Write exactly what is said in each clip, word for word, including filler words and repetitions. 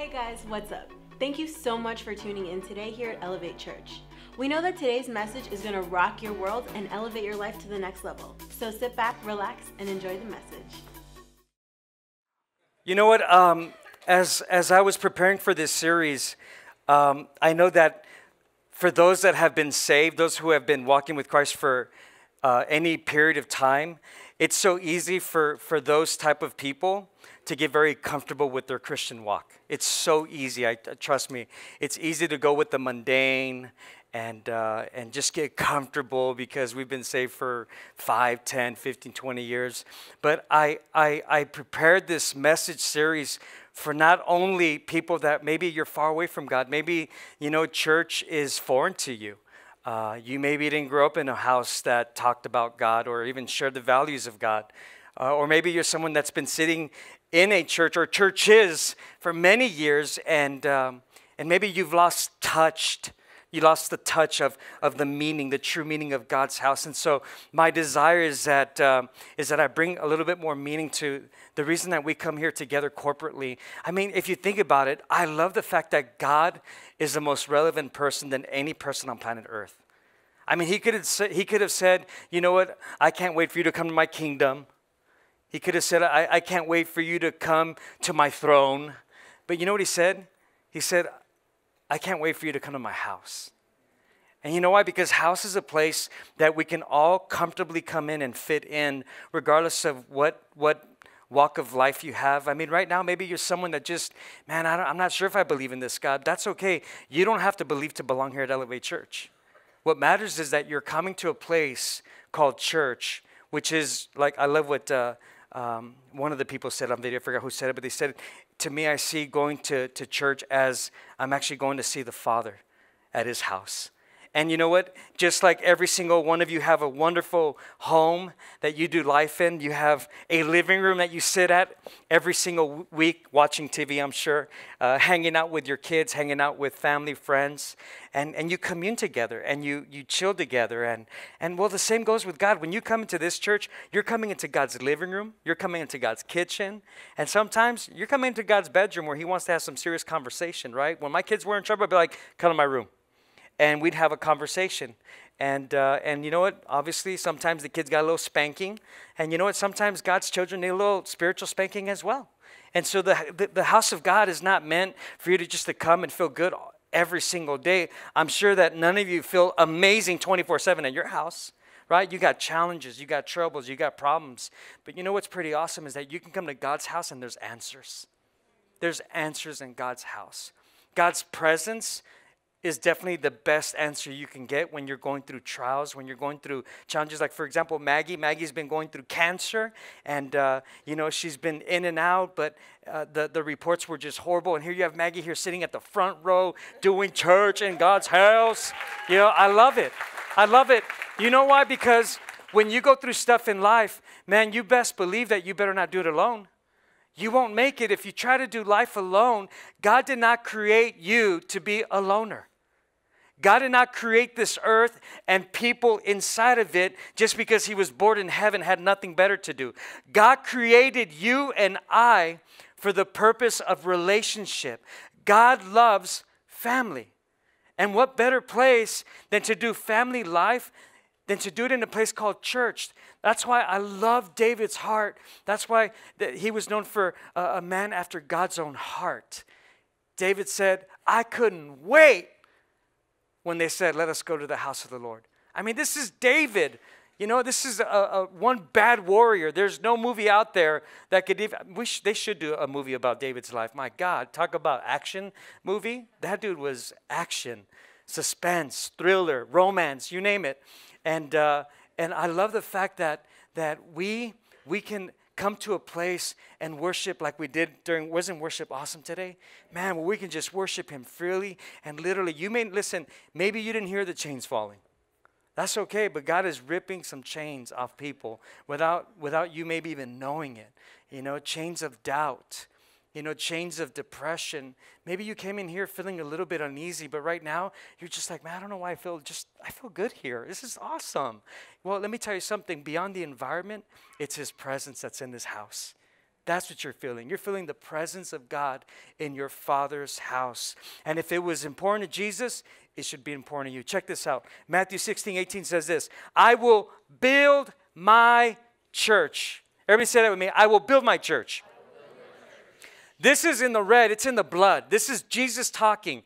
Hey guys, what's up? Thank you so much for tuning in today here at Elevate Church. We know that today's message is going to rock your world and elevate your life to the next level. So sit back, relax, and enjoy the message. You know what? Um, as, as I was preparing for this series, um, I know that for those that have been saved, those who have been walking with Christ for uh, any period of time, it's so easy for, for those type of people to get very comfortable with their Christian walk. It's so easy, I, trust me. It's easy to go with the mundane and, uh, and just get comfortable because we've been saved for five, ten, fifteen, twenty years. But I, I, I prepared this message series for not only people that maybe you're far away from God, maybe, you know, church is foreign to you. Uh, you maybe didn't grow up in a house that talked about God or even shared the values of God. Uh, or maybe you're someone that's been sitting in a church or churches for many years, and, um, and maybe you've lost touched, you lost the touch of, of the meaning, the true meaning of God's house. And so my desire is that, um, is that I bring a little bit more meaning to the reason that we come here together corporately. I mean, if you think about it, I love the fact that God is the most relevant person than any person on planet Earth. I mean, he could have said, he could have said, you know what, I can't wait for you to come to my kingdom. He could have said, I, I can't wait for you to come to my throne. But you know what he said? He said, I can't wait for you to come to my house. And you know why? Because house is a place that we can all comfortably come in and fit in, regardless of what, what walk of life you have. I mean, right now, maybe you're someone that just, man, I don't, I'm not sure if I believe in this God. That's okay. You don't have to believe to belong here at Elevate Church. What matters is that you're coming to a place called church, which is like, I love what... Uh, Um, one of the people said on video, I forgot who said it, but they said, to me, I see going to, to church as I'm actually going to see the Father at his house. And you know what? Just like every single one of you have a wonderful home that you do life in, you have a living room that you sit at every single week watching T V, I'm sure, uh, hanging out with your kids, hanging out with family, friends, and, and you commune together and you, you chill together. And, and well, the same goes with God. When you come into this church, you're coming into God's living room, you're coming into God's kitchen, and sometimes you're coming into God's bedroom where he wants to have some serious conversation, right? When my kids were in trouble, I'd be like, come to my room. And we'd have a conversation. And, uh, and you know what? Obviously, sometimes the kids got a little spanking. And you know what? Sometimes God's children need a little spiritual spanking as well. And so the, the, the house of God is not meant for you to just to come and feel good every single day. I'm sure that none of you feel amazing twenty-four seven at your house, right? You got challenges. You got troubles. You got problems. But you know what's pretty awesome is that you can come to God's house and there's answers. There's answers in God's house. God's presence is definitely the best answer you can get when you're going through trials, when you're going through challenges. Like, for example, Maggie. Maggie's been going through cancer, and, uh, you know, she's been in and out, but uh, the, the reports were just horrible. And here you have Maggie here sitting at the front row doing church in God's house. You know, I love it. I love it. You know why? Because when you go through stuff in life, man, you best believe that you better not do it alone. You won't make it if you try to do life alone. God did not create you to be a loner. God did not create this earth and people inside of it just because he was bored in heaven, had nothing better to do. God created you and I for the purpose of relationship. God loves family. And what better place than to do family life than to do it in a place called church? That's why I love David's heart. That's why he was known for a man after God's own heart. David said, I couldn't wait when they said, let us go to the house of the Lord. I mean, this is David. You know, this is a, a one bad warrior. There's no movie out there that could even, we sh they should do a movie about David's life. My God, talk about action movie. That dude was action, suspense, thriller, romance, you name it. And, uh, and I love the fact that, that we, we can come to a place and worship like we did during, wasn't worship awesome today? Man, well, we can just worship him freely and literally. You may, listen, maybe you didn't hear the chains falling. That's okay, but God is ripping some chains off people without, without you maybe even knowing it. You know, chains of doubt, you know, chains of depression. Maybe you came in here feeling a little bit uneasy, but right now you're just like, man, I don't know why I feel just, I feel good here. This is awesome. Well, let me tell you something. Beyond the environment, it's his presence that's in this house. That's what you're feeling. You're feeling the presence of God in your Father's house. And if it was important to Jesus, it should be important to you. Check this out. Matthew sixteen eighteen says this, I will build my church. Everybody say that with me. I will build my church. This is in the red. It's in the blood. This is Jesus talking.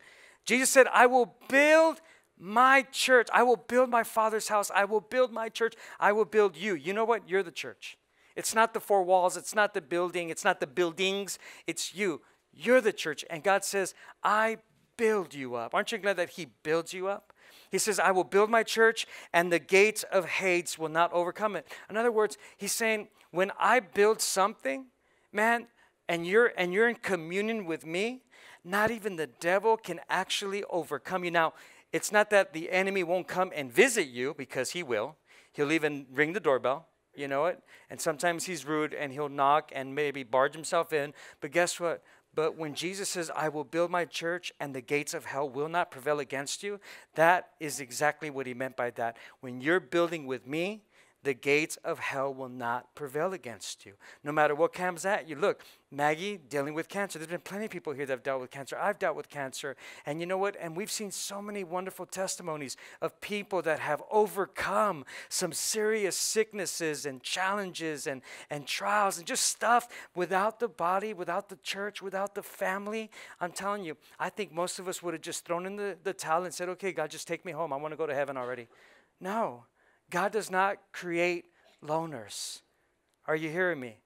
Jesus said, I will build my church. I will build my Father's house. I will build my church. I will build you. You know what? You're the church. It's not the four walls. It's not the building. It's not the buildings. It's you. You're the church. And God says, I build you up. Aren't you glad that he builds you up? He says, I will build my church and the gates of Hades will not overcome it. In other words, he's saying, when I build something, man, and you're, and you're in communion with me, not even the devil can actually overcome you. Now, it's not that the enemy won't come and visit you, because he will. He'll even ring the doorbell. You know it? And sometimes he's rude and he'll knock and maybe barge himself in. But guess what? But when Jesus says, I will build my church and the gates of hell will not prevail against you, that is exactly what he meant by that. When you're building with me, the gates of hell will not prevail against you. No matter what comes at you. Look, Maggie, dealing with cancer. There's been plenty of people here that have dealt with cancer. I've dealt with cancer. And you know what? And we've seen so many wonderful testimonies of people that have overcome some serious sicknesses and challenges and, and trials and just stuff without the body, without the church, without the family. I'm telling you, I think most of us would have just thrown in the, the towel and said, okay, God, just take me home. I want to go to heaven already. No. God does not create loners. Are you hearing me?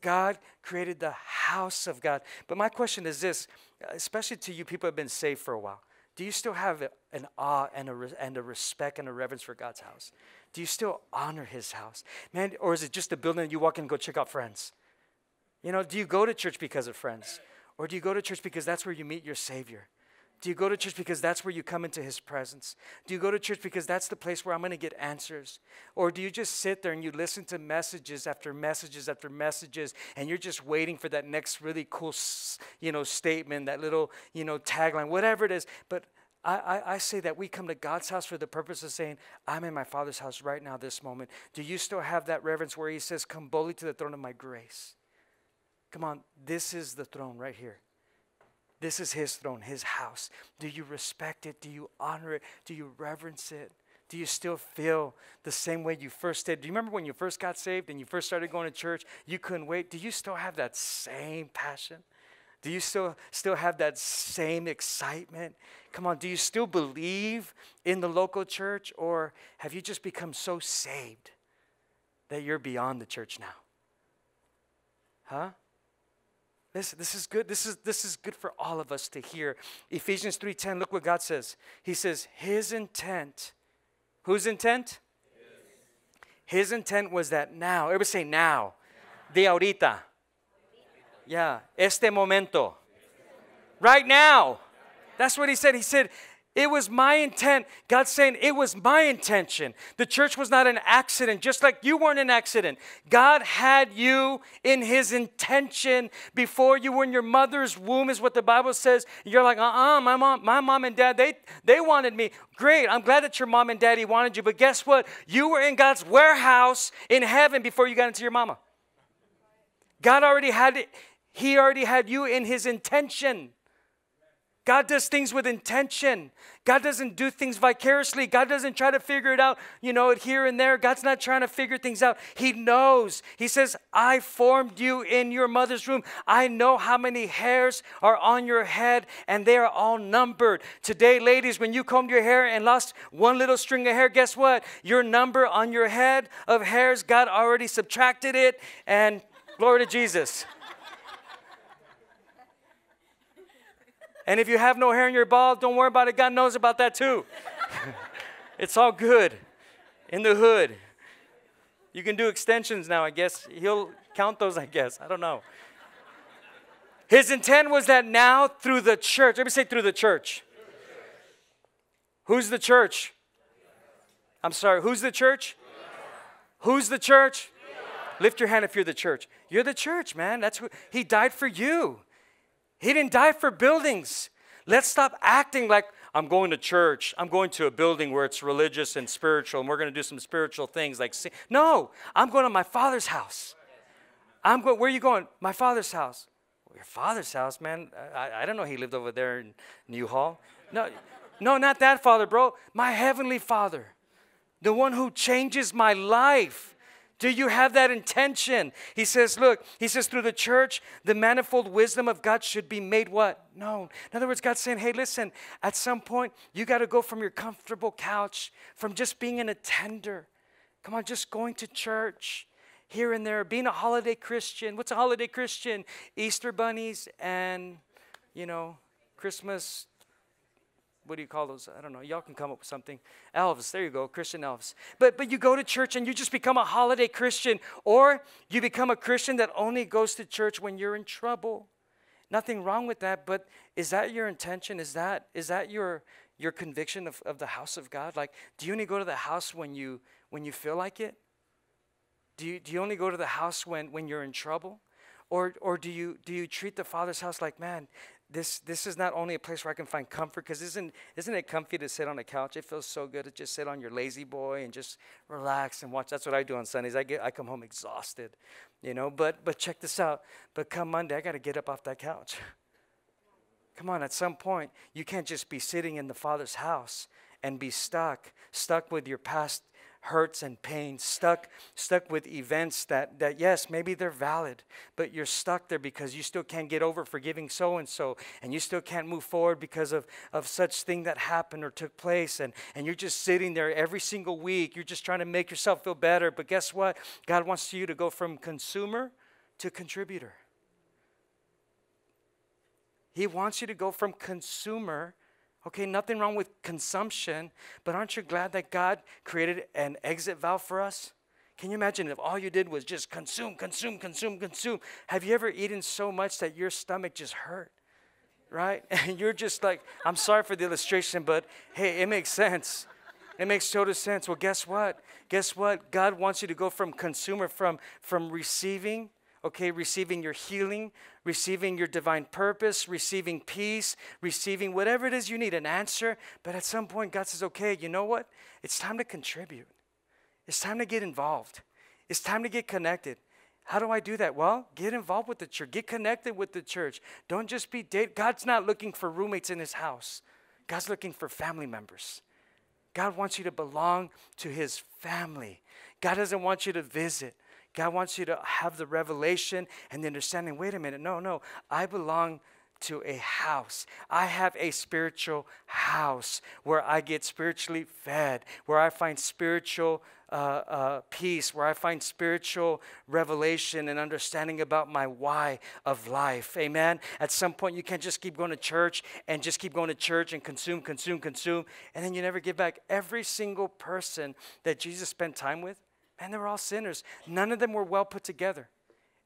God created the house of God. But my question is this, especially to you people who have been saved for a while. Do you still have an awe and a, and a respect and a reverence for God's house? Do you still honor his house? Man, or is it just a building that you walk in and go check out friends? You know, do you go to church because of friends? Or do you go to church because that's where you meet your Savior? Do you go to church because that's where you come into his presence? Do you go to church because that's the place where I'm going to get answers? Or do you just sit there and you listen to messages after messages after messages, and you're just waiting for that next really cool, you know, statement, that little, you know, tagline, whatever it is? But I, I, I say that we come to God's house for the purpose of saying, I'm in my Father's house right now, this moment. Do you still have that reverence where he says, come boldly to the throne of my grace? Come on, this is the throne right here. This is his throne, his house. Do you respect it? Do you honor it? Do you reverence it? Do you still feel the same way you first did? Do you remember when you first got saved and you first started going to church? You couldn't wait. Do you still have that same passion? Do you still, still have that same excitement? Come on, do you still believe in the local church? Or have you just become so saved that you're beyond the church now? Huh? This, this is good. This is, this is good for all of us to hear. Ephesians three ten, look what God says. He says, his intent. Whose intent? His, his intent was that now. Everybody say now. now. De ahorita. ahorita. Yeah. Este momento. Right now. That's what he said. He said, it was my intent. God's saying, it was my intention. The church was not an accident, just like you weren't an accident. God had you in his intention before you were in your mother's womb, is what the Bible says. You're like, uh-uh, my mom, my mom and dad, they, they wanted me. Great, I'm glad that your mom and daddy wanted you. But guess what? You were in God's warehouse in heaven before you got into your mama. God already had it. He already had you in his intention. God does things with intention. God doesn't do things vicariously. God doesn't try to figure it out, you know, here and there. God's not trying to figure things out. He knows. He says, I formed you in your mother's womb. I know how many hairs are on your head, and they are all numbered. Today, ladies, when you combed your hair and lost one little string of hair, guess what? Your number on your head of hairs, God already subtracted it, and glory to Jesus. And if you have no hair in your ball, don't worry about it. God knows about that too. It's all good in the hood. You can do extensions now, I guess. He'll count those, I guess. I don't know. His intent was that now through the church. Let me say through the church. Through the church. Who's the church? I'm sorry. Who's the church? Who's the church? Lift your hand if you're the church. You're the church, man. That's who. He died for you. He didn't die for buildings. Let's stop acting like I'm going to church. I'm going to a building where it's religious and spiritual, and we're going to do some spiritual things like sing. No, I'm going to my Father's house. I'm going, where are you going? My father's house. Well, your father's house, man? I, I don't know he lived over there in Newhall. No, no, not that father, bro. My heavenly father, the one who changes my life. Do you have that intention? He says, look, he says, through the church, the manifold wisdom of God should be made what? Known. In other words, God's saying, hey, listen, at some point, you got to go from your comfortable couch, from just being an attender. Come on, just going to church here and there, being a holiday Christian. What's a holiday Christian? Easter bunnies and, you know, Christmas. What do you call those? I don't know. Y'all can come up with something. Elves. There you go. Christian elves. But, but you go to church and you just become a holiday Christian. Or you become a Christian that only goes to church when you're in trouble. Nothing wrong with that. But is that your intention? Is that, is that your, your conviction of, of the house of God? Like, do you only go to the house when you, when you feel like it? Do you, do you only go to the house when, when you're in trouble? Or, or do you, do you treat the Father's house like, man, This, this is not only a place where I can find comfort, because isn't, isn't it comfy to sit on a couch? It feels so good to just sit on your lazy boy and just relax and watch. That's what I do on Sundays. I, get, I come home exhausted, you know. But, but check this out. But come Monday, I got to get up off that couch. Come on, at some point, you can't just be sitting in the Father's house and be stuck, stuck with your past hurts and pain, stuck stuck with events that, that, yes, maybe they're valid, but you're stuck there because you still can't get over forgiving so-and-so, and you still can't move forward because of, of such thing that happened or took place, and, and you're just sitting there every single week. You're just trying to make yourself feel better, but guess what? God wants you to go from consumer to contributor. He wants you to go from consumer. Okay, nothing wrong with consumption, but aren't you glad that God created an exit valve for us? Can you imagine if all you did was just consume, consume, consume, consume? Have you ever eaten so much that your stomach just hurt, right? And you're just like, I'm sorry for the illustration, but hey, it makes sense. It makes total sense. Well, guess what? Guess what? God wants you to go from consumer, from, from receiving, okay, receiving your healing, receiving your divine purpose, receiving peace, receiving whatever it is you need, an answer. But at some point, God says, okay, you know what? It's time to contribute. It's time to get involved. It's time to get connected. How do I do that? Well, get involved with the church. Get connected with the church. Don't just be dating. God's not looking for roommates in his house. God's looking for family members. God wants you to belong to his family. God doesn't want you to visit. God wants you to have the revelation and the understanding, wait a minute, no, no, I belong to a house. I have a spiritual house where I get spiritually fed, where I find spiritual uh, uh, peace, where I find spiritual revelation and understanding about my why of life. Amen? At some point, you can't just keep going to church and just keep going to church and consume, consume, consume, and then you never give back. Every single person that Jesus spent time with, and they were all sinners. None of them were well put together.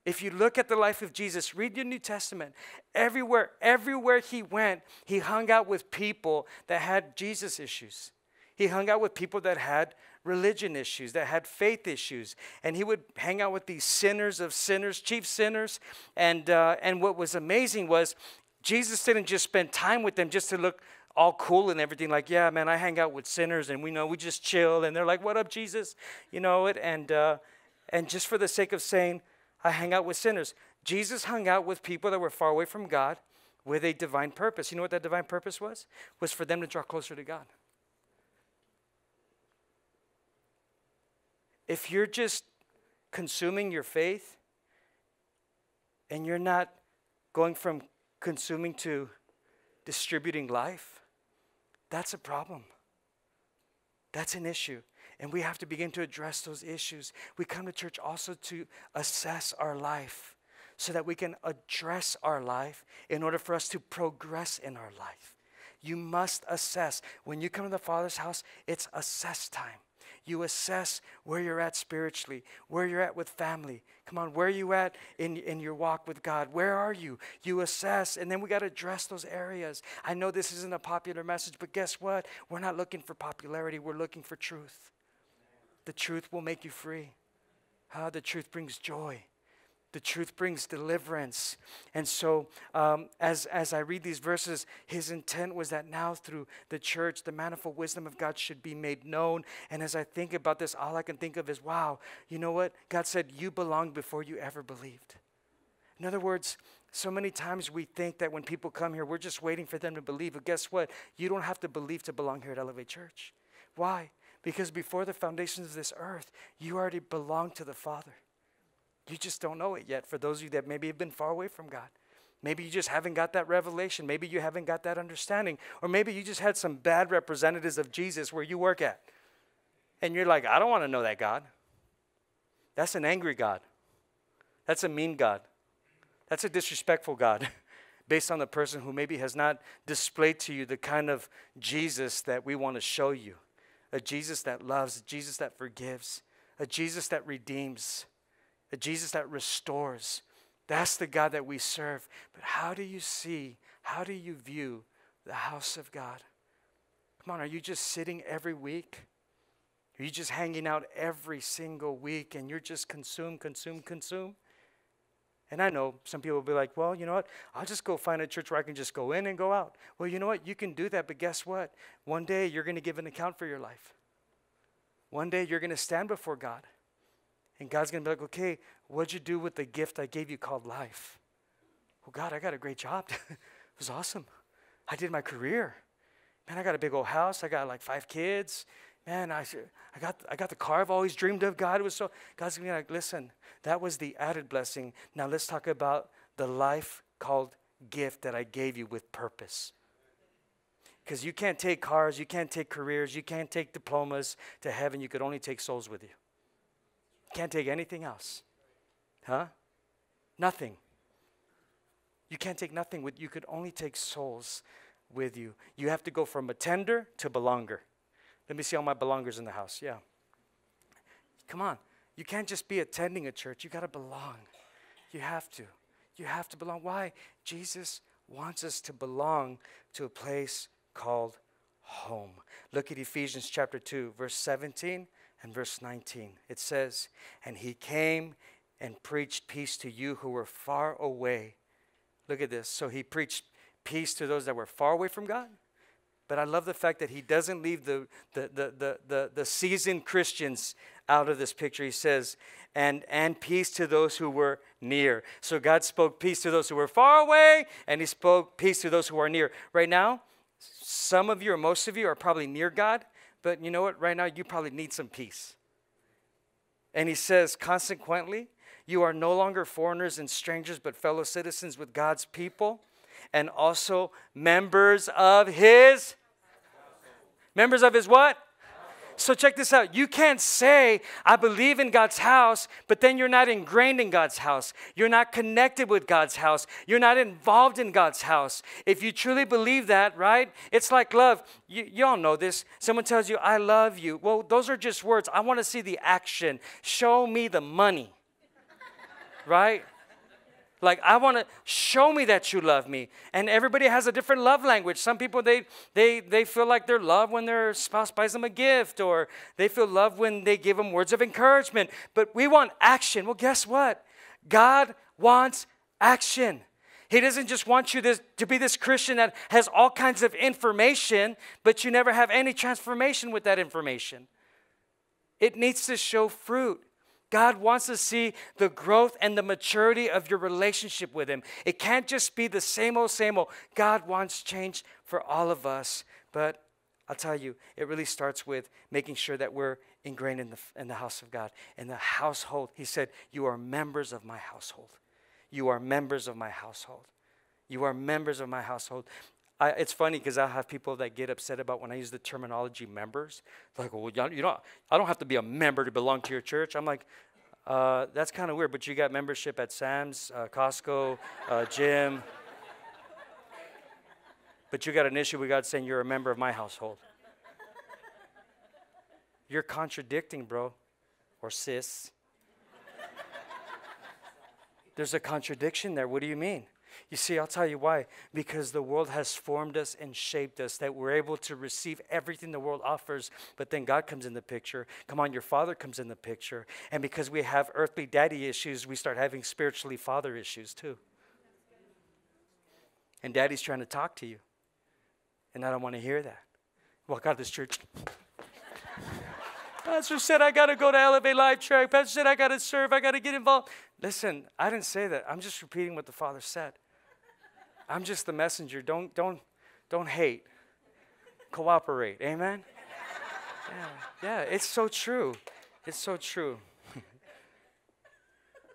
If you look at the life of Jesus, read your New Testament. Everywhere, everywhere he went, he hung out with people that had Jesus issues. He hung out with people that had religion issues, that had faith issues. And he would hang out with these sinners of sinners, chief sinners. And, uh, and what was amazing was Jesus didn't just spend time with them just to look all cool and everything, like, yeah, man, I hang out with sinners, and we know we just chill, and they're like, what up, Jesus? You know it, and, uh, and just for the sake of saying, I hang out with sinners. Jesus hung out with people that were far away from God with a divine purpose. You know what that divine purpose was? Was for them to draw closer to God. If you're just consuming your faith, and you're not going from consuming to distributing life, that's a problem. That's an issue. And we have to begin to address those issues. We come to church also to assess our life so that we can address our life in order for us to progress in our life. You must assess. When you come to the Father's house, it's assess time. You assess where you're at spiritually, where you're at with family. Come on, where are you at in, in your walk with God? Where are you? You assess, and then we got to address those areas. I know this isn't a popular message, but guess what? We're not looking for popularity. We're looking for truth. The truth will make you free. Huh? The truth brings joy. The truth brings deliverance. And so um, as, as I read these verses, his intent was that now through the church, the manifold wisdom of God should be made known. And as I think about this, all I can think of is, wow, you know what? God said, you belonged before you ever believed. In other words, so many times we think that when people come here, we're just waiting for them to believe. But guess what? You don't have to believe to belong here at Elevate Church. Why? Because before the foundations of this earth, you already belong to the Father. You just don't know it yet. For those of you that maybe have been far away from God, maybe you just haven't got that revelation. Maybe you haven't got that understanding. Or maybe you just had some bad representatives of Jesus where you work at. And you're like, I don't want to know that God. That's an angry God. That's a mean God. That's a disrespectful God based on the person who maybe has not displayed to you the kind of Jesus that we want to show you. A Jesus that loves, a Jesus that forgives, a Jesus that redeems, a Jesus that restores. That's the God that we serve. But how do you see, how do you view the house of God? Come on, are you just sitting every week? Are you just hanging out every single week and you're just consume, consume, consume? And I know some people will be like, well, you know what? I'll just go find a church where I can just go in and go out. Well, you know what? You can do that, but guess what? One day you're going to give an account for your life. One day you're going to stand before God. And God's going to be like, okay, what'd you do with the gift I gave you called life? Well, God, I got a great job. It was awesome. I did my career. Man, I got a big old house. I got like five kids. Man, I, I, got, I got the car I've always dreamed of. God was so, God's going to be like, listen, that was the added blessing. Now let's talk about the life called gift that I gave you with purpose. Because you can't take cars, you can't take careers, you can't take diplomas to heaven. You could only take souls with you. You can't take anything else. Huh? Nothing. You can't take nothing with, you could only take souls with you. You have to go from attender to belonger. Let me see all my belongers in the house. Yeah. Come on. You can't just be attending a church. You got to belong. You have to. You have to belong. Why? Jesus wants us to belong to a place called home. Look at Ephesians chapter two, verse seventeen and verse nineteen. It says, and he came and preached peace to you who were far away. Look at this. So he preached peace to those that were far away from God. But I love the fact that he doesn't leave the, the, the, the, the, the seasoned Christians out of this picture. He says, and, and peace to those who were near. So God spoke peace to those who were far away, and he spoke peace to those who are near. Right now, some of you or most of you are probably near God, but you know what? Right now, you probably need some peace. And he says, consequently, you are no longer foreigners and strangers, but fellow citizens with God's people. And also members of his, members of his what? So check this out. You can't say, I believe in God's house, but then you're not ingrained in God's house. You're not connected with God's house. You're not involved in God's house. If you truly believe that, right? It's like love. You, you all know this. Someone tells you, I love you. Well, those are just words. I want to see the action. Show me the money, right? Like, I want to show me that you love me. And everybody has a different love language. Some people, they, they, they feel like they're loved when their spouse buys them a gift, or they feel loved when they give them words of encouragement. But we want action. Well, guess what? God wants action. He doesn't just want you this, to be this Christian that has all kinds of information, but you never have any transformation with that information. It needs to show fruit. God wants to see the growth and the maturity of your relationship with him. It can't just be the same old, same old. God wants change for all of us. But I'll tell you, it really starts with making sure that we're ingrained in the, in the house of God, in the household. He said, you are members of my household. You are members of my household. You are members of my household. I, it's funny because I have people that get upset about when I use the terminology members. They're like, well, you know, I don't have to be a member to belong to your church. I'm like, uh, that's kind of weird, but you got membership at Sam's, uh, Costco, uh, gym. But you got an issue with God saying you're a member of my household. You're contradicting, bro, or sis. There's a contradiction there. What do you mean? You see, I'll tell you why. Because the world has formed us and shaped us, that we're able to receive everything the world offers, but then God comes in the picture. Come on, your father comes in the picture. And because we have earthly daddy issues, we start having spiritually father issues too. And daddy's trying to talk to you. And I don't want to hear that. Walk out of this church. Pastor said, I got to go to Elevate Life Church. Pastor said, I got to serve. I got to get involved. Listen, I didn't say that. I'm just repeating what the Father said. I'm just the messenger. Don't, don't, don't hate. Cooperate. Amen? Yeah, yeah, it's so true. It's so true.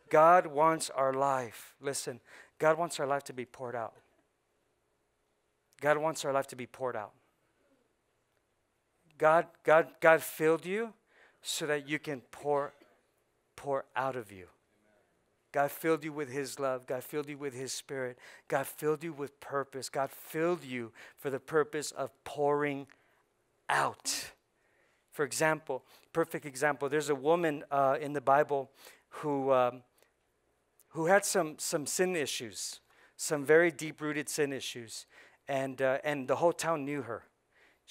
God wants our life. Listen, God wants our life to be poured out. God wants our life to be poured out. God, God, God filled you so that you can pour, pour out of you. God filled you with his love. God filled you with his spirit. God filled you with purpose. God filled you for the purpose of pouring out. For example, perfect example, there's a woman uh, in the Bible who, um, who had some, some sin issues, some very deep-rooted sin issues, and, uh, and the whole town knew her.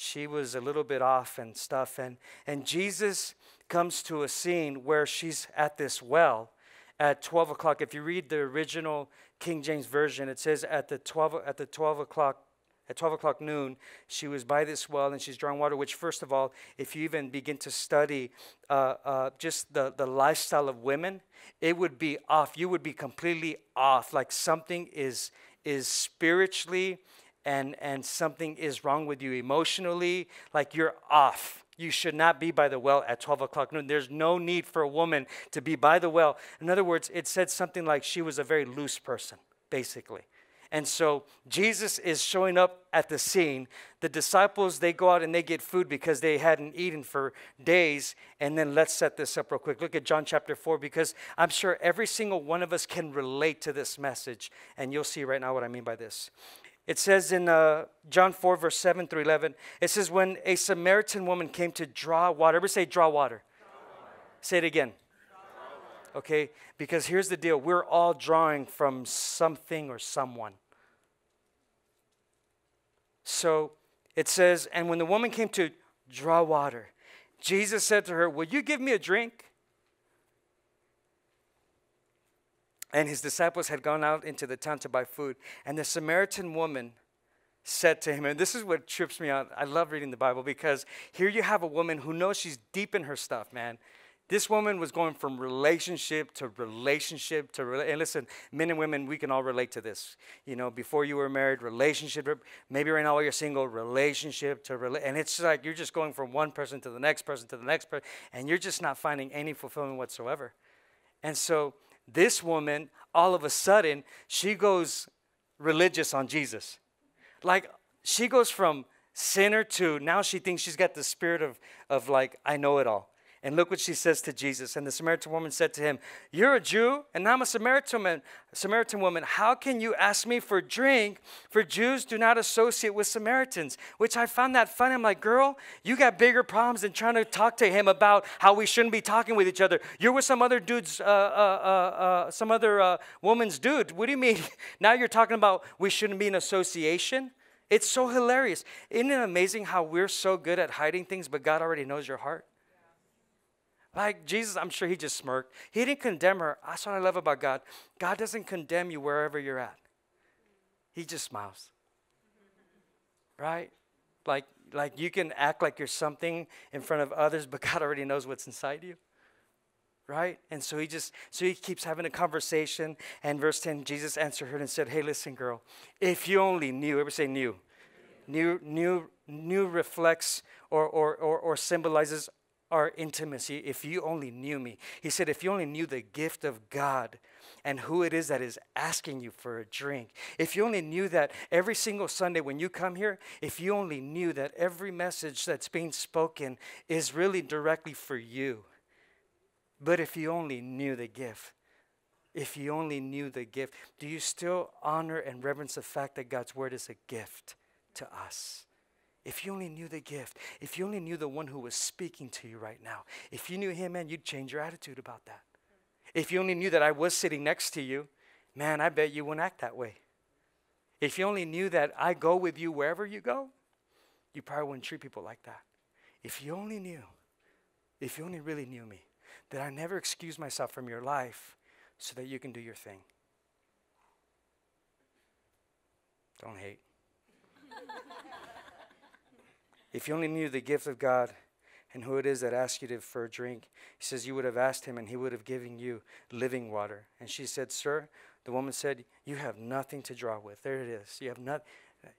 She was a little bit off and stuff. And, and Jesus comes to a scene where she's at this well at twelve o'clock. If you read the original King James Version, it says at the twelve, at the twelve o'clock, at twelve o'clock noon, she was by this well and she's drawing water, which first of all, if you even begin to study uh, uh, just the, the lifestyle of women, it would be off. You would be completely off. Like something is, is spiritually And, and something is wrong with you emotionally, like you're off. You should not be by the well at twelve o'clock noon. There's no need for a woman to be by the well. In other words, it said something like she was a very loose person, basically. And so Jesus is showing up at the scene. The disciples, they go out and they get food because they hadn't eaten for days. And then let's set this up real quick. Look at John chapter four, because I'm sure every single one of us can relate to this message. And you'll see right now what I mean by this. It says in uh, John four, verse seven through eleven, it says, when a Samaritan woman came to draw water. Everybody say, draw water. Draw water. Say it again. Draw water. Okay, because here's the deal. We're all drawing from something or someone. So it says, and when the woman came to draw water, Jesus said to her, will you give me a drink? And his disciples had gone out into the town to buy food. And the Samaritan woman said to him, and this is what trips me out. I love reading the Bible because here you have a woman who knows she's deep in her stuff, man. This woman was going from relationship to relationship to relationship. And listen, men and women, we can all relate to this. You know, before you were married, relationship. Maybe right now while you're single, relationship to relationship. And it's like you're just going from one person to the next person to the next person. And you're just not finding any fulfillment whatsoever. And so this woman, all of a sudden, she goes religious on Jesus. Like, she goes from sinner to, now she thinks she's got the spirit of, of like, I know it all. And look what she says to Jesus. And the Samaritan woman said to him, you're a Jew, and I'm a Samaritan woman. Samaritan woman. How can you ask me for drink? For Jews do not associate with Samaritans, which I found that funny. I'm like, girl, you got bigger problems than trying to talk to him about how we shouldn't be talking with each other. You're with some other dude's, uh, uh, uh, uh, some other uh, woman's dude. What do you mean? Now you're talking about we shouldn't be in association? It's so hilarious. Isn't it amazing how we're so good at hiding things, but God already knows your heart? Like Jesus, I'm sure he just smirked. He didn't condemn her. That's what I love about God. God doesn't condemn you wherever you're at. He just smiles. Right? Like, like you can act like you're something in front of others, but God already knows what's inside you. Right? And so he just, so he keeps having a conversation. And verse ten, Jesus answered her and said, hey, listen, girl, if you only knew, ever say knew. Knew, knew, knew reflects or, or, or, or symbolizes our intimacy. If you only knew me. He said, if you only knew the gift of God and who it is that is asking you for a drink. If you only knew that every single Sunday when you come here, if you only knew that every message that's being spoken is really directly for you. But if you only knew the gift, if you only knew the gift, do you still honor and reverence the fact that God's word is a gift to us? If you only knew the gift, if you only knew the one who was speaking to you right now, if you knew him, man, you'd change your attitude about that. If you only knew that I was sitting next to you, man, I bet you wouldn't act that way. If you only knew that I go with you wherever you go, you probably wouldn't treat people like that. If you only knew, if you only really knew me, that I never excuse myself from your life so that you can do your thing. Don't hate. If you only knew the gift of God and who it is that asked you to, for a drink, he says, you would have asked him and he would have given you living water. And she said, sir, the woman said, you have nothing to draw with. There it is. You have nothing.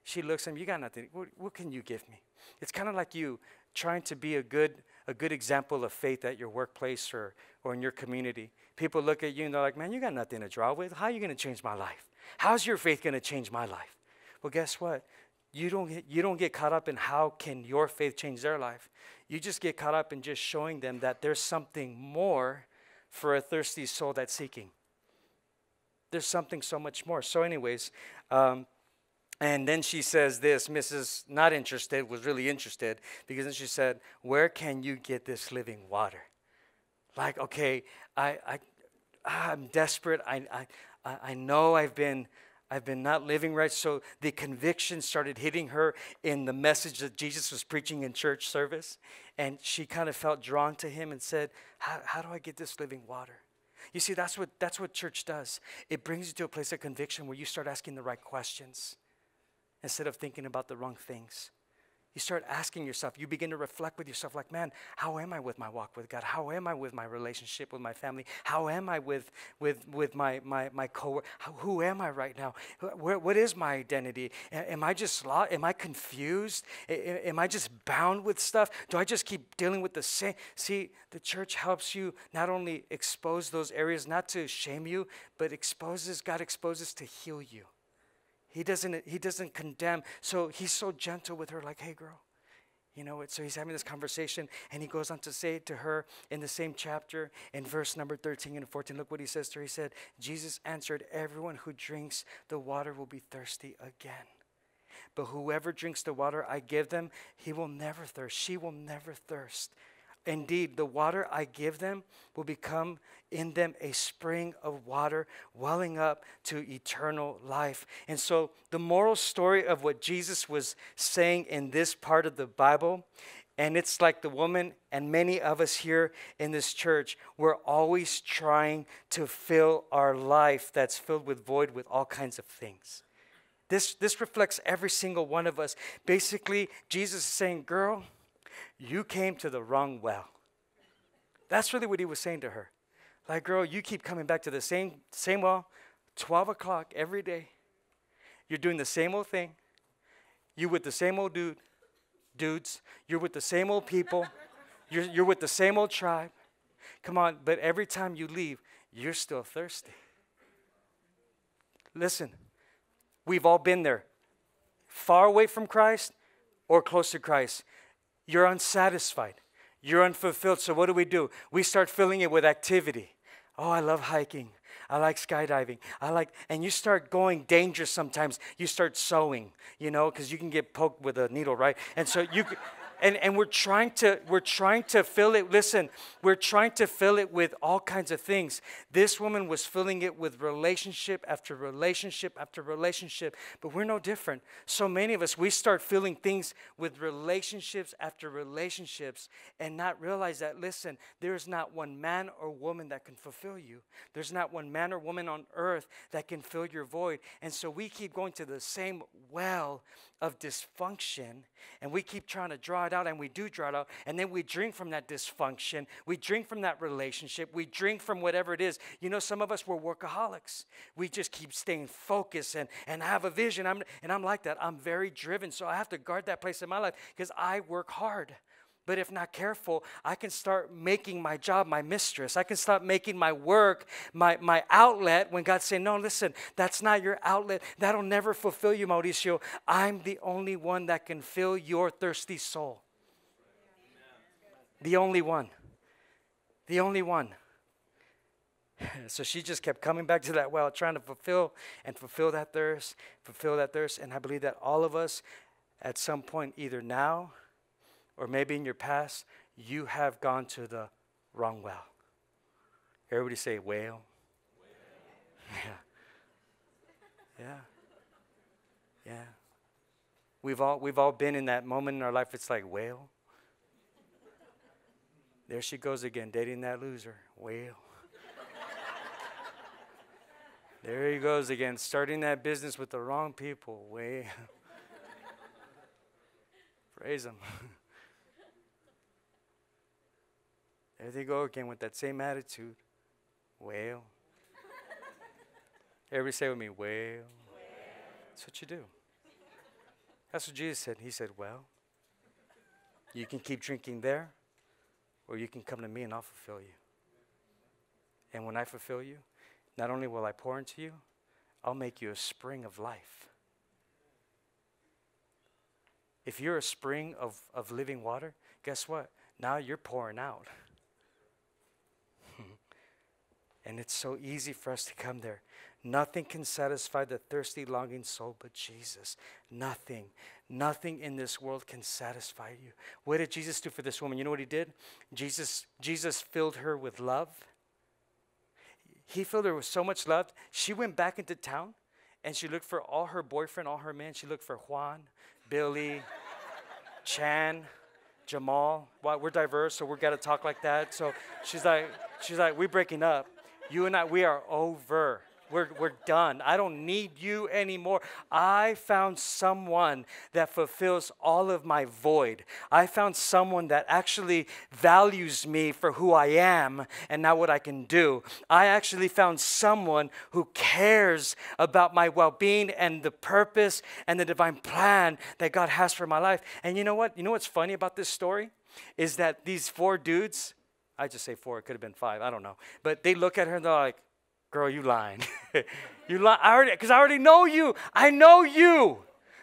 She looks at him, you got nothing. What, what can you give me? It's kind of like you trying to be a good a good example of faith at your workplace or, or in your community. People look at you and they're like, man, you got nothing to draw with. How are you going to change my life? How's your faith going to change my life? Well, guess what? You don't, get, you don't get caught up in how can your faith change their life. You just get caught up in just showing them that there's something more for a thirsty soul that's seeking. There's something so much more. So anyways, um, and then she says this, Missus Not Interested was really interested, because then she said, where can you get this living water? Like, okay, I, I, I'm desperate. I, I, I know I've been, I've been not living right. So the conviction started hitting her in the message that Jesus was preaching in church service. And she kind of felt drawn to him and said, how, how do I get this living water? You see, that's what, that's what church does. It brings you to a place of conviction where you start asking the right questions instead of thinking about the wrong things. You start asking yourself. You begin to reflect with yourself like, man, how am I with my walk with God? How am I with my relationship with my family? How am I with, with, with my, my, my coworker? Who am I right now? Where, what is my identity? Am I just lost? Am I confused? Am I just bound with stuff? Do I just keep dealing with the same? See, the church helps you not only expose those areas, not to shame you, but exposes, God exposes to heal you. He doesn't, he doesn't condemn. So he's so gentle with her, like, hey, girl, you know it. So he's having this conversation, and he goes on to say to her in the same chapter, in verse number thirteen and fourteen, look what he says to her. He said, Jesus answered, everyone who drinks the water will be thirsty again. But whoever drinks the water I give them, he will never thirst. She will never thirst. Indeed, the water I give them will become in them a spring of water welling up to eternal life. And so the moral story of what Jesus was saying in this part of the Bible, and it's like the woman and many of us here in this church, we're always trying to fill our life that's filled with void with all kinds of things. This, this reflects every single one of us. Basically, Jesus is saying, girl, you came to the wrong well. That's really what he was saying to her. Like, girl, you keep coming back to the same, same well, twelve o'clock every day. You're doing the same old thing. You're with the same old dude, dudes. You're with the same old people. You're, you're with the same old tribe. Come on, but every time you leave, you're still thirsty. Listen, we've all been there, far away from Christ or close to Christ. You're unsatisfied. You're unfulfilled. So what do we do? We start filling it with activity. Oh, I love hiking. I like skydiving. I like, and you start going dangerous sometimes. You start sewing, you know, because you can get poked with a needle, right? And so you, and, and we're trying to, we're trying to fill it. Listen, we're trying to fill it with all kinds of things. This woman was filling it with relationship after relationship after relationship, but we're no different. So many of us, we start filling things with relationships after relationships and not realize that, listen, there's not one man or woman that can fulfill you. There's not one man or woman on earth that can fill your void. And so we keep going to the same well of dysfunction, and we keep trying to draw it out, and we do draw it out, and then we drink from that dysfunction. We drink from that relationship. We drink from whatever it is. You know, some of us, we're workaholics. We just keep staying focused and, and have a vision. I'm, and I'm like that. I'm very driven, so I have to guard that place in my life because I work hard. But if not careful, I can start making my job my mistress. I can start making my work my, my outlet when God's saying, no, listen, that's not your outlet. That'll never fulfill you, Mauricio. I'm the only one that can fill your thirsty soul. The only one. The only one. So she just kept coming back to that well, trying to fulfill and fulfill that thirst, fulfill that thirst. And I believe that all of us at some point, either now or maybe in your past, you have gone to the wrong well. Everybody say, well. well. Yeah. Yeah. Yeah. We've all, we've all been in that moment in our life. It's like, well, there she goes again, dating that loser. Well, there he goes again, starting that business with the wrong people. Well, praise him. There they go again with that same attitude. Well. Everybody say with me, well. Well. That's what you do. That's what Jesus said. He said, well, you can keep drinking there, or you can come to me and I'll fulfill you. And when I fulfill you, not only will I pour into you, I'll make you a spring of life. If you're a spring of, of living water, guess what? Now you're pouring out. And it's so easy for us to come there. Nothing can satisfy the thirsty, longing soul but Jesus. Nothing. Nothing in this world can satisfy you. What did Jesus do for this woman? You know what he did? Jesus, Jesus filled her with love. He filled her with so much love. She went back into town, and she looked for all her boyfriend, all her men. She looked for Juan, Billy, Chan, Jamal. Well, we're diverse, so we've got to talk like that. So she's like, she's like, we're breaking up. You and I, we are over. We're, we're done. I don't need you anymore. I found someone that fulfills all of my void. I found someone that actually values me for who I am and not what I can do. I actually found someone who cares about my well-being and the purpose and the divine plan that God has for my life. And you know what? You know what's funny about this story? Is that these four dudes, I just say four, it could have been five, I don't know. But they look at her and they're like, girl, you lying. you lying. I already, because I already know you. I know you.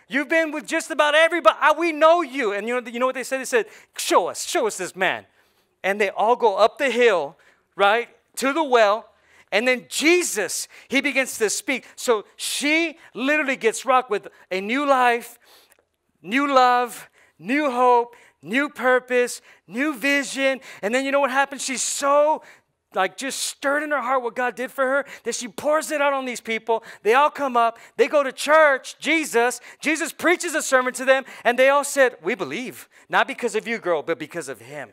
You've been with just about everybody. I, we know you. And you know, you know what they said? They said, show us. Show us this man. And they all go up the hill, right, to the well. And then Jesus, he begins to speak. So she literally gets rocked with a new life, new love, new hope, new purpose, new vision. And then you know what happens? She's so like just stirred in her heart what God did for her, that she pours it out on these people. They all come up. They go to church, Jesus. Jesus preaches a sermon to them, and they all said, we believe. Not because of you, girl, but because of him.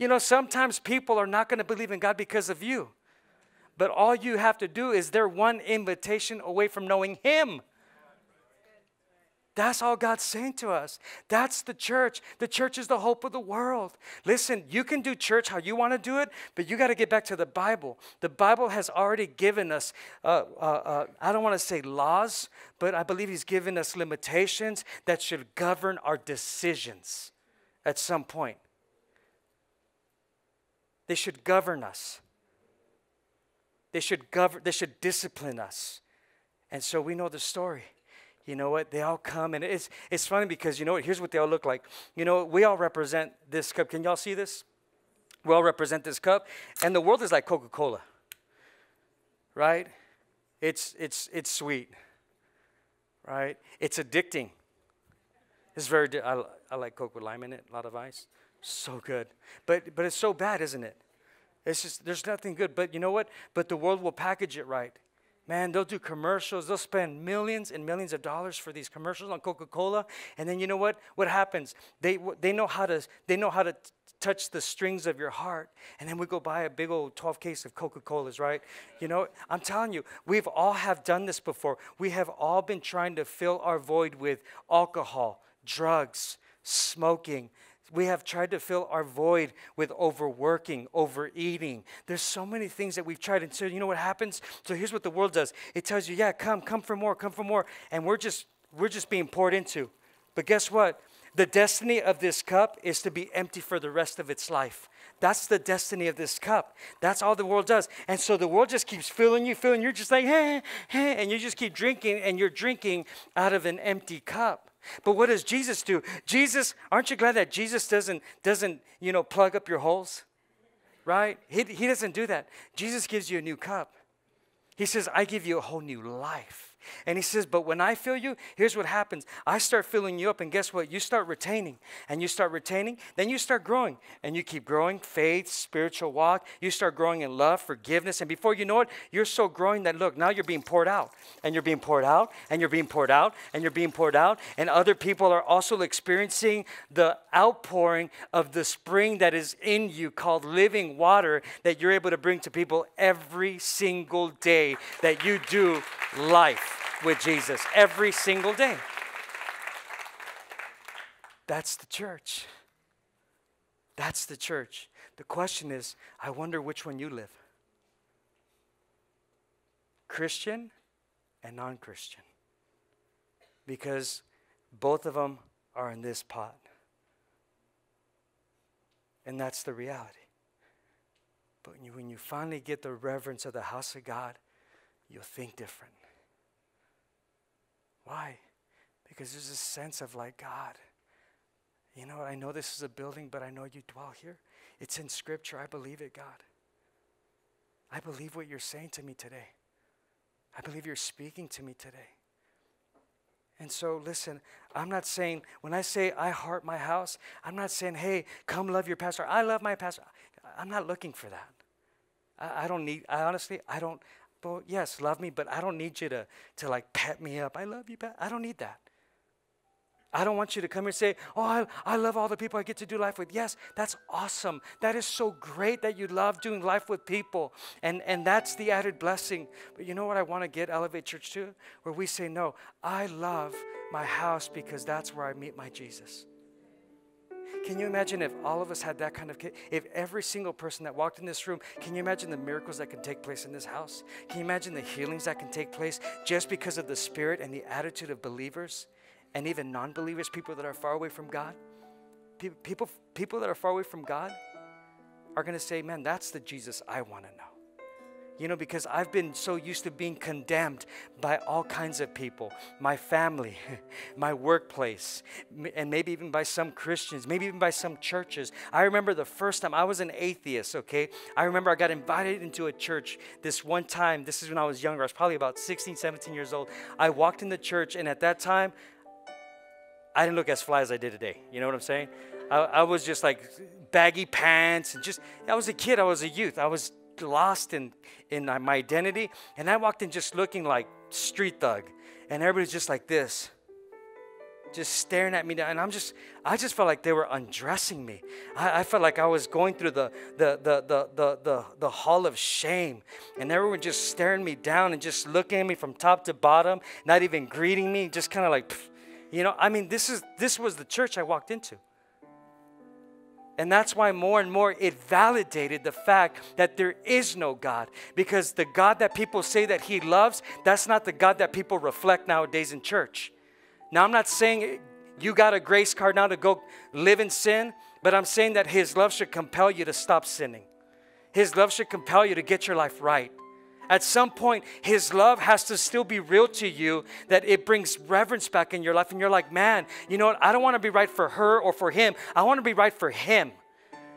You know, sometimes people are not going to believe in God because of you. But all you have to do is they're one invitation away from knowing him. That's all God's saying to us. That's the church. The church is the hope of the world. Listen, you can do church how you want to do it, but you got to get back to the Bible. The Bible has already given us, uh, uh, uh, I don't want to say laws, but I believe he's given us limitations that should govern our decisions at some point. They should govern us. They should govern, they should discipline us. And so we know the story. You know what? They all come, and it's it's funny because, you know what? Here's what they all look like. You know, we all represent this cup. Can y'all see this? We all represent this cup, and the world is like Coca-Cola, right? It's it's it's sweet, right? It's addicting. It's very. I I like Coke with lime in it, a lot of ice, so good. But but it's so bad, isn't it? It's just there's nothing good. But you know what? But the world will package it right. Man, they'll do commercials. They'll spend millions and millions of dollars for these commercials on Coca-Cola. And then you know what? What happens? They, they know how to, they know how to t touch the strings of your heart. And then we go buy a big old twelve case of Coca-Colas, right? You know, I'm telling you, we've all have done this before. We have all been trying to fill our void with alcohol, drugs, smoking. We have tried to fill our void with overworking, overeating. There's so many things that we've tried. And so you know what happens? So here's what the world does. It tells you, yeah, come, come for more, come for more. And we're just, we're just being poured into. But guess what? The destiny of this cup is to be empty for the rest of its life. That's the destiny of this cup. That's all the world does. And so the world just keeps filling you, filling you. You're just like, hey, hey, and you just keep drinking, and you're drinking out of an empty cup. But what does Jesus do? Jesus, aren't you glad that Jesus doesn't, doesn't you know, plug up your holes? Right? He, he doesn't do that. Jesus gives you a new cup. He says, I give you a whole new life. And he says, but when I fill you, here's what happens. I start filling you up, and guess what? You start retaining, and you start retaining. Then you start growing, and you keep growing. Faith, spiritual walk. You start growing in love, forgiveness. And before you know it, you're so growing that, look, now you're being poured out, and you're being poured out, and you're being poured out, and you're being poured out. And other people are also experiencing the outpouring of the spring that is in you called living water that you're able to bring to people every single day that you do life with Jesus every single day. That's the church. That's the church. The question is, I wonder which one you live. Christian and non-Christian. Because both of them are in this pot. And that's the reality. But when you, when you finally get the reverence of the house of God, you'll think different. Why? Because there's a sense of like, God, you know, I know this is a building, but I know you dwell here. It's in Scripture. I believe it, God. I believe what you're saying to me today. I believe you're speaking to me today. And so, listen, I'm not saying, when I say I heart my house, I'm not saying, hey, come love your pastor. I love my pastor. I'm not looking for that. I, I don't need, I honestly, I don't, but yes, love me, but I don't need you to, to like pet me up. I love you, Pat. I don't need that. I don't want you to come here and say, oh, I, I love all the people I get to do life with. Yes, that's awesome. That is so great that you love doing life with people. And, and that's the added blessing. But you know what I want to get Elevate Church to? Where we say, no, I love my house because that's where I meet my Jesus. Can you imagine if all of us had that kind of, if every single person that walked in this room, can you imagine the miracles that can take place in this house? Can you imagine the healings that can take place just because of the spirit and the attitude of believers? And even non-believers, people that are far away from God, people, people, people that are far away from God are going to say, man, that's the Jesus I want to know. You know, because I've been so used to being condemned by all kinds of people, my family, my workplace, and maybe even by some Christians, maybe even by some churches. I remember the first time, I was an atheist, okay? I remember I got invited into a church this one time. This is when I was younger. I was probably about sixteen, seventeen years old. I walked in the church, and at that time, I didn't look as fly as I did today. You know what I'm saying? I, I was just like baggy pants and just, I was a kid. I was a youth. I was lost in, in my identity. And I walked in just looking like street thug. And everybody's just like this, just staring at me. And I'm just, I just felt like they were undressing me. I, I felt like I was going through the, the, the, the, the, the, the hall of shame. And everyone just staring me down and just looking at me from top to bottom, not even greeting me, just kind of like, pfft. You know, I mean, this is this was the church I walked into. And that's why more and more it validated the fact that there is no God. Because the God that people say that he loves, that's not the God that people reflect nowadays in church. Now, I'm not saying you got a grace card now to go live in sin, but I'm saying that his love should compel you to stop sinning. His love should compel you to get your life right. At some point, his love has to still be real to you, that it brings reverence back in your life. And you're like, man, you know what? I don't want to be right for her or for him. I want to be right for him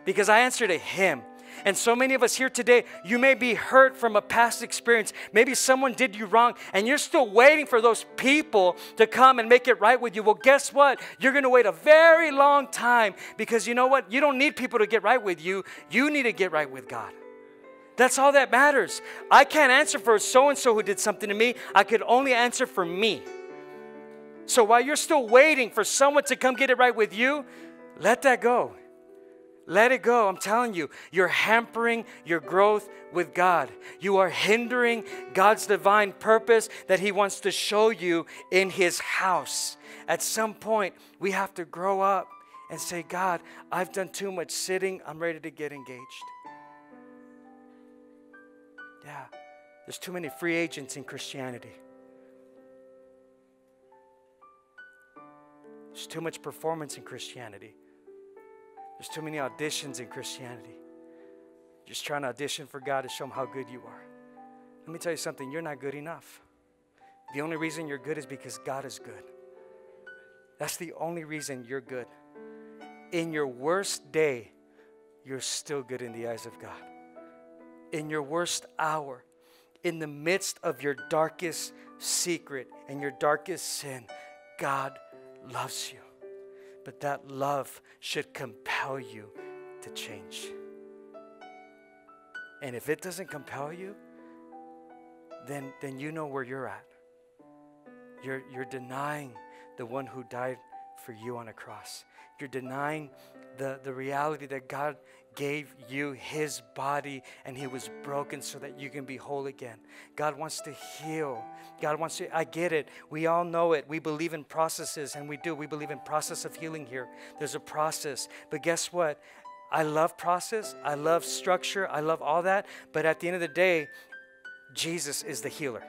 because I answer to him. And so many of us here today, you may be hurt from a past experience. Maybe someone did you wrong, and you're still waiting for those people to come and make it right with you. Well, guess what? You're going to wait a very long time because you know what? You don't need people to get right with you. You need to get right with God. That's all that matters. I can't answer for so-and-so who did something to me. I could only answer for me. So while you're still waiting for someone to come get it right with you, let that go. Let it go. I'm telling you, you're hampering your growth with God. You are hindering God's divine purpose that he wants to show you in his house. At some point, we have to grow up and say, God, I've done too much sitting. I'm ready to get engaged. Yeah, there's too many free agents in Christianity. There's too much performance in Christianity. There's too many auditions in Christianity. Just trying to audition for God to show him how good you are. Let me tell you something, you're not good enough. The only reason you're good is because God is good. That's the only reason you're good. In your worst day, you're still good in the eyes of God. In your worst hour, in the midst of your darkest secret and your darkest sin, God loves you. But that love should compel you to change. And if it doesn't compel you, then, then you know where you're at. You're, you're denying the one who died for you on a cross. You're denying the, the reality that God gave you his body and he was broken so that you can be whole again. God wants to heal. God wants to, I get it. We all know it. We believe in processes, and we do. We believe in process of healing here. There's a process. But guess what? I love process. I love structure. I love all that. But at the end of the day, Jesus is the healer.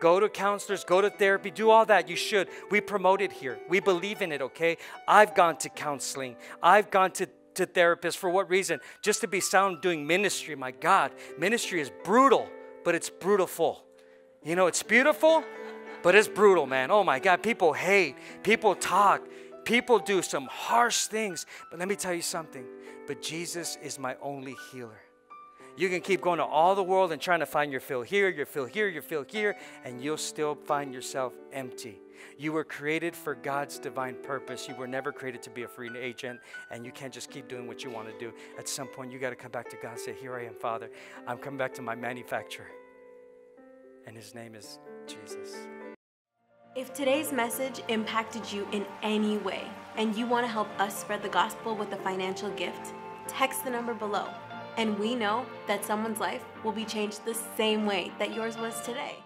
Go to counselors, go to therapy, do all that. You should. We promote it here. We believe in it, okay? I've gone to counseling. I've gone to, to therapists. For what reason? Just to be sound doing ministry. My God, ministry is brutal, but it's brutal. You know, it's beautiful, but it's brutal, man. Oh, my God. People hate. People talk. People do some harsh things. But let me tell you something. But Jesus is my only healer. You can keep going to all the world and trying to find your fill here, your fill here, your fill here, and you'll still find yourself empty. You were created for God's divine purpose. You were never created to be a free agent, and you can't just keep doing what you want to do. At some point, you got to come back to God and say, here I am, Father. I'm coming back to my manufacturer, and his name is Jesus. If today's message impacted you in any way, and you want to help us spread the gospel with a financial gift, text the number below. And we know that someone's life will be changed the same way that yours was today.